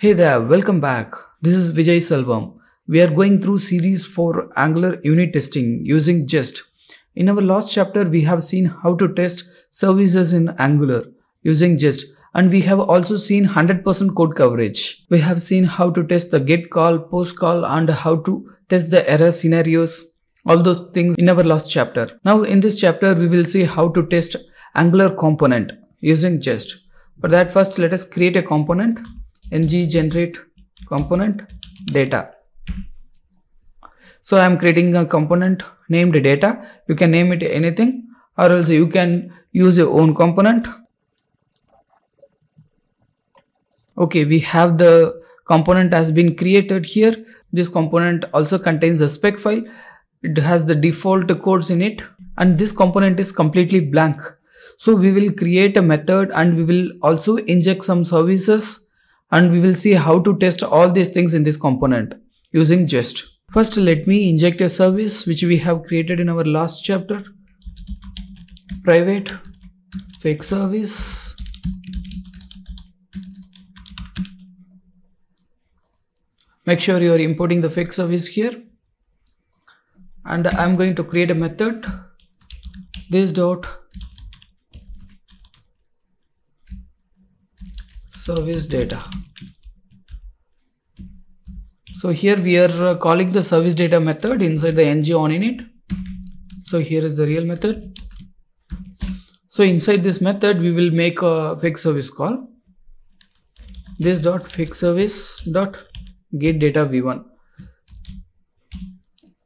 Hey there, welcome back. This is Vijai Selvam. We are going through series for Angular unit testing using Jest. In our last chapter, we have seen how to test services in Angular using Jest, and we have also seen 100% code coverage. We have seen how to test the get call, post call, and how to test the error scenarios, all those things in our last chapter. Now in this chapter, we will see how to test Angular component using Jest. For that, first let us create a component. ng generate component data. So I am creating a component named data. You can name it anything, or else you can use your own component. Okay, we have the component has been created here. This component also contains the spec file. It has the default codes in it, and this component is completely blank. So we will create a method, and we will also inject some services, and we will see how to test all these things in this component using Jest. First, let me inject a service which we have created in our last chapter. Private fake service. Make sure you are importing the fake service here. And I am going to create a method. This dot service data. So here we are calling the service data method inside the ngOnInit. So here is the real method. So inside this method, we will make a fake service call. This dot fake service dot getDataV1.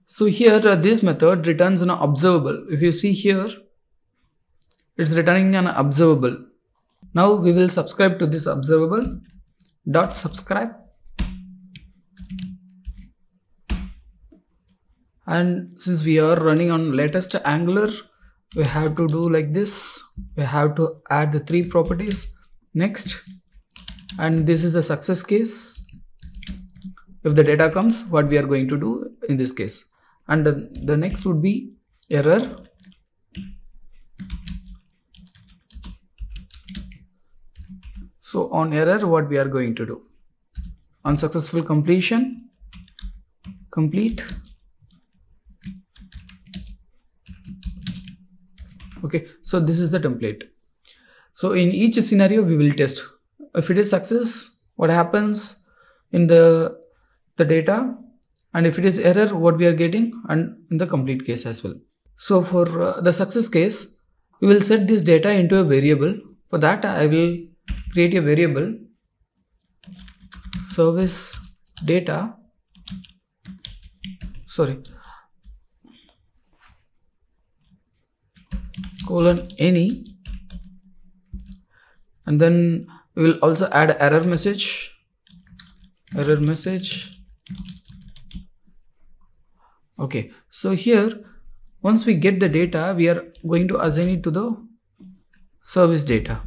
So here this method returns an observable. If you see here, it's returning an observable. Now we will subscribe to this observable dot subscribe, and since we are running on latest Angular, we have to do like this. We have to add the three properties next, and this is a success case. If the data comes, what we are going to do in this case, and the next would be error. So on error, what we are going to do? On successful completion, complete. Okay, so this is the template. So in each scenario, we will test. If it is success, what happens in the data? And if it is error, what we are getting? And in the complete case as well. So for the success case, we will set this data into a variable. For that, I will create a variable service data. Colon any, and then we will also add error message. Okay, so here once we get the data, we are going to assign it to the service data.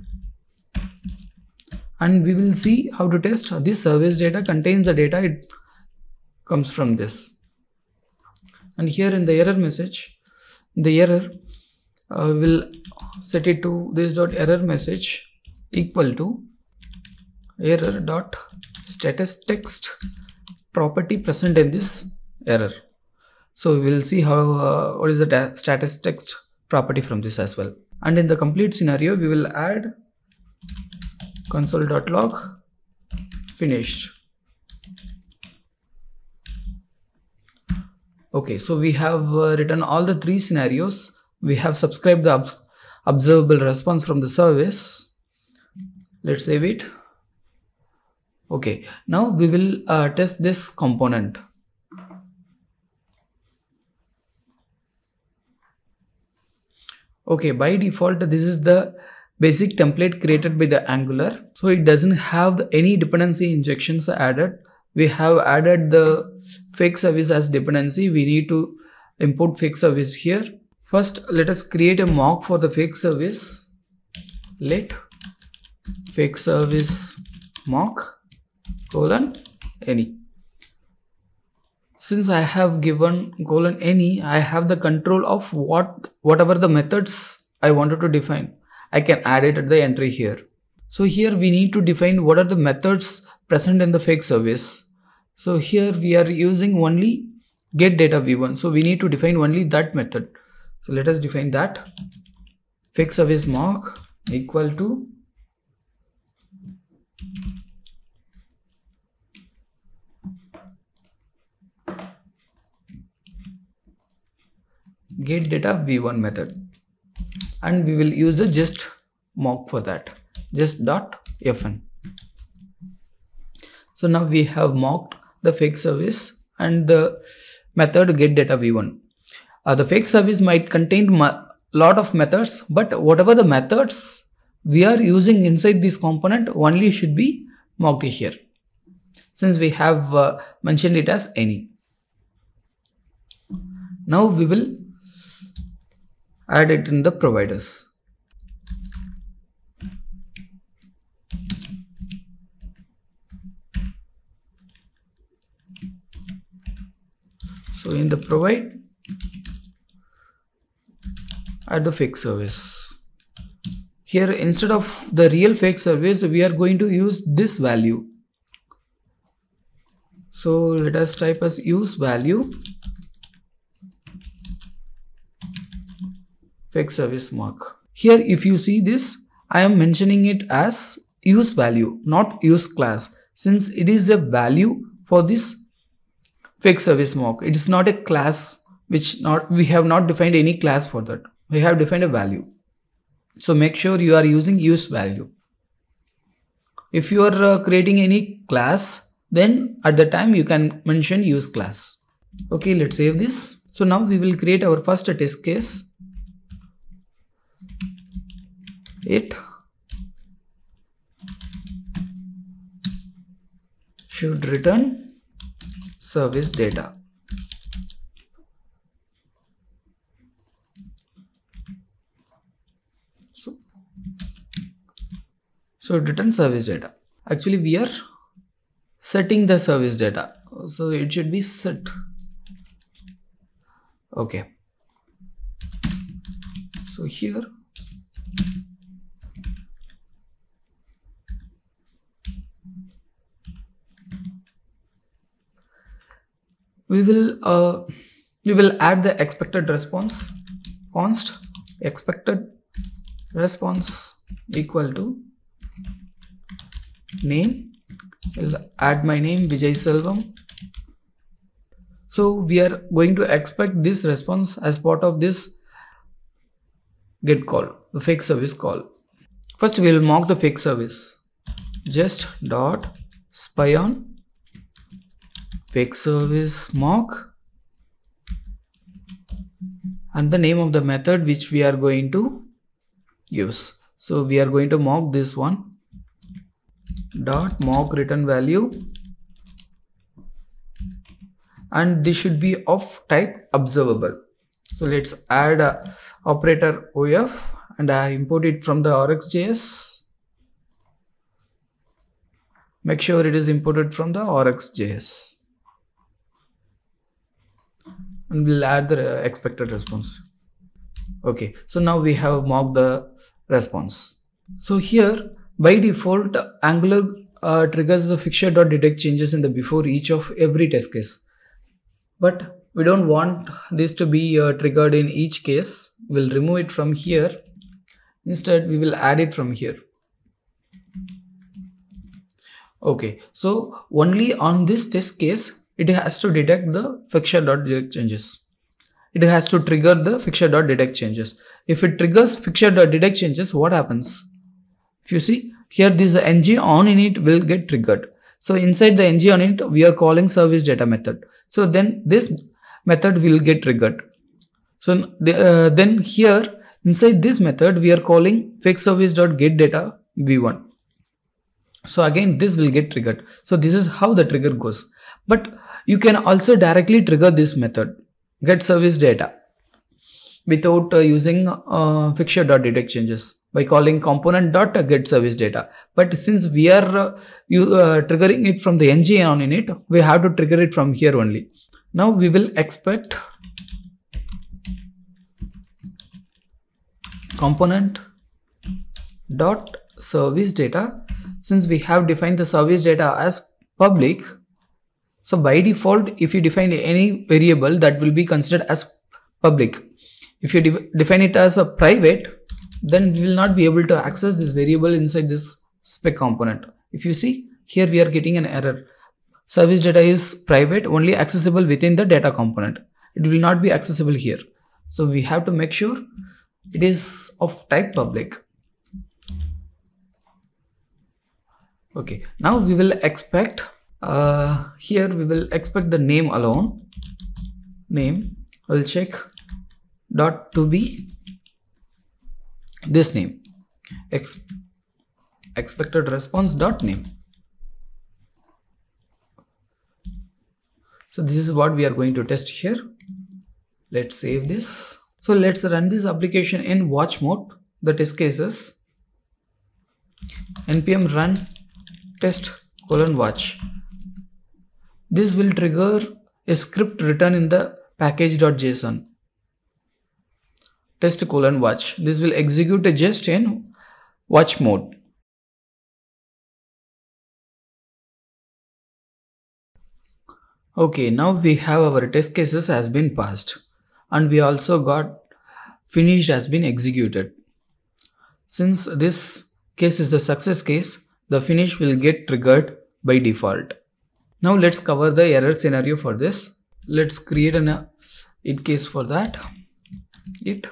And we will see how to test this service data contains the data. It comes from this. And here in the error message, the error will set it to this dot error message equal to error dot status text property present in this error. So we will see how what is the status text property from this as well. And in the complete scenario, we will add console.log finished. Okay, so we have written all the three scenarios. We have subscribed the observable response from the service. Let's save it. Okay, now we will test this component. Okay, by default, this is the basic template created by the Angular, so it doesn't have any dependency injections added. We have added the fake service as dependency. We need to import fake service here. First, let us create a mock for the fake service. Let fake service mock :any. Since I have given :any, I have the control of whatever the methods I wanted to define. I can add it at the entry here. So here we need to define what are the methods present in the fake service. So here we are using only getDataV1. So we need to define only that method. So let us define that. Fake service mock equal to getDataV1 method, and we will use a Jest mock for that. Jest.fn. So now we have mocked the fake service and the method getDataV1. The fake service might contain a lot of methods, but whatever the methods we are using inside this component only should be mocked here, since we have mentioned it as any. Now we will add it in the providers. So in the provide, add the fake service. Here instead of the real fake service, we are going to use this value. So let us type as use value fake service mock. Here if you see this, I am mentioning it as use value, not use class, since it is a value for this fake service mock. It is not a class, we have not defined any class for that. We have defined a value. So make sure you are using use value. If you are creating any class, then at the time you can mention use class. Okay, let's save this. So now we will create our first test case. It should return service data. So return service data. Actually we are setting the service data, so it should be set. Okay, so here we will add the expected response. Const expected response equal to name. I'll add my name, Vijay Selvam. So we are going to expect this response as part of this get call, the fake service call. First we will mock the fake service. Just dot spy on fake service mock, and the name of the method which we are going to use. So we are going to mock this one. Dot mock return value, and this should be of type observable. So let's add a operator OF, and I import it from the RxJS. Make sure it is imported from the RxJS. And we'll add the expected response. Okay, so now we have mocked the response. So here by default Angular triggers the fixture.detect changes in the before each of every test case, but we don't want this to be triggered in each case. We'll remove it from here. Instead we will add it from here. Okay, so only on this test case it has to detect the fixture.detect changes. It has to trigger the fixture.detect changes. If it triggers fixture.detect changes, what happens? If you see here, this ngOnInit will get triggered. So inside the ngOnInit, we are calling service data method. So then this method will get triggered. So then here inside this method, we are calling fake service.getDataV1. So again, this will get triggered. So this is how the trigger goes. But you can also directly trigger this method get service data without using fixture.detect changes by calling component.getServiceData. But since we are triggering it from the ngOnInit, we have to trigger it from here only. Now we will expect component dot service data, since we have defined the service data as public, so by default if you define any variable, that will be considered as public. If you define it as a private, then we will not be able to access this variable inside this spec component. If you see here, we are getting an error. Service data is private, only accessible within the data component. It will not be accessible here. So we have to make sure it is of type public. Okay, now we will expect here we will expect the name alone. Name, I will check dot to be this name, expected response dot name. So this is what we are going to test here. Let's save this. So let's run this application in watch mode, the test cases. npm run test :watch. This will trigger a script written in the package.json. Test :watch. This will execute a jest in watch mode. Okay, now we have our test cases has been passed, and we also got finished has been executed. Since this case is the success case, the finish will get triggered by default. Now let's cover the error scenario for this. Let's create an it case for that. It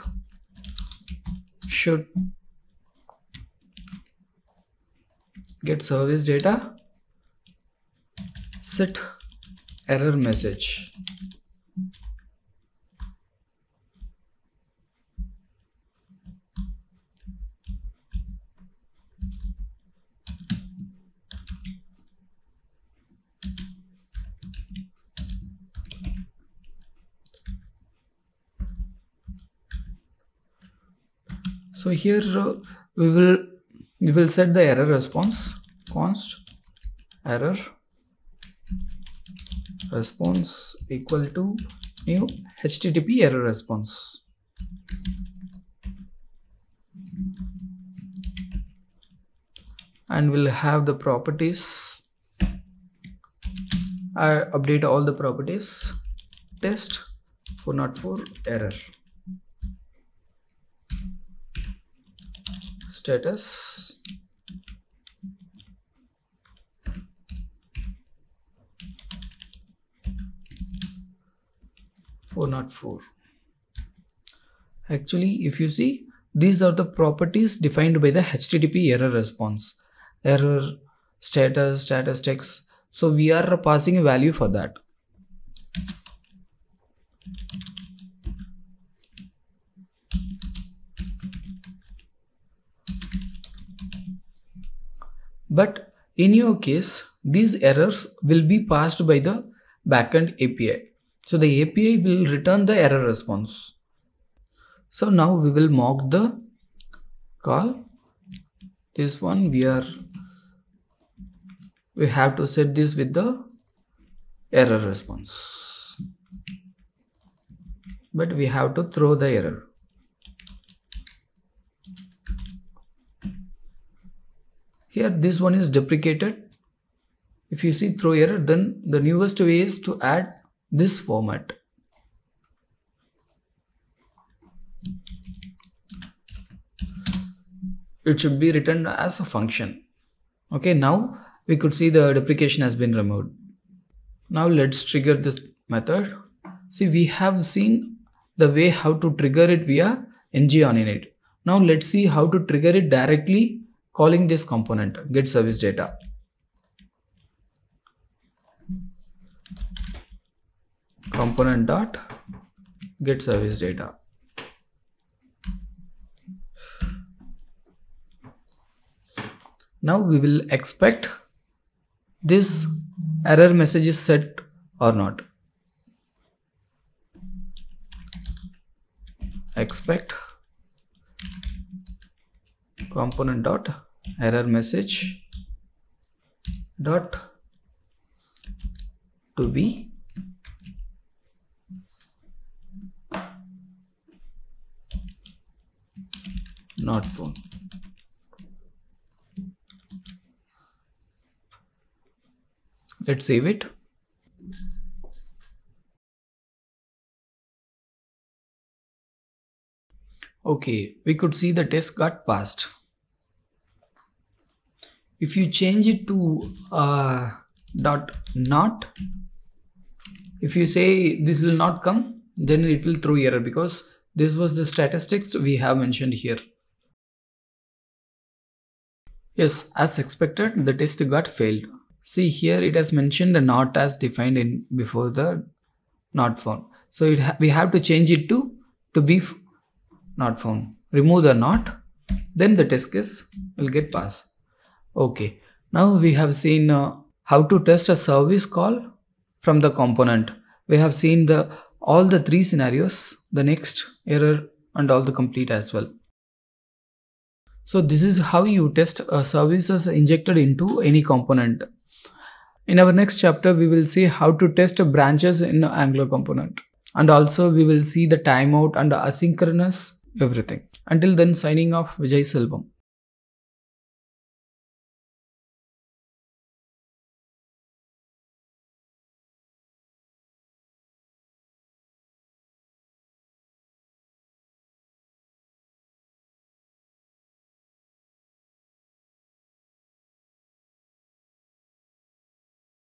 should get service data set error message. So here we will set the error response, const error response equal to new HTTP error response. And we'll have the properties. I update all the properties. Test 404 error. Status. Actually, if you see, these are the properties defined by the HTTP error response, error status, status text. So we are passing a value for that. But in your case, these errors will be passed by the backend API. So the API will return the error response. So now we will mock the call. This one we have to set this with the error response, but we have to throw the error. Here this one is deprecated. If you see throw error, then the newest way is to add this format. It should be written as a function. Okay, now we could see the deprecation has been removed. Now let's trigger this method. See, we have seen the way how to trigger it via ngOnInit. Now let's see how to trigger it directly calling this component getServiceData. Component dot get service data. Now we will expect this error message is set or not. Expect component dot error message dot to be not found. Let's save it. Okay, we could see the test got passed. If you change it to .not, if you say this will not come, then it will throw error because this was the statistics we have mentioned here. Yes, as expected, the test got failed. See here, it has mentioned the not as defined in before the not found. So we have to change it to be not found. Remove the not, then the test case will get passed. Okay, now we have seen how to test a service call from the component. We have seen all the three scenarios, the next, error, and all the complete as well. So this is how you test services injected into any component. In our next chapter, we will see how to test branches in Angular component. And also we will see the timeout and the asynchronous everything. Until then, signing off, Vijai Selvam.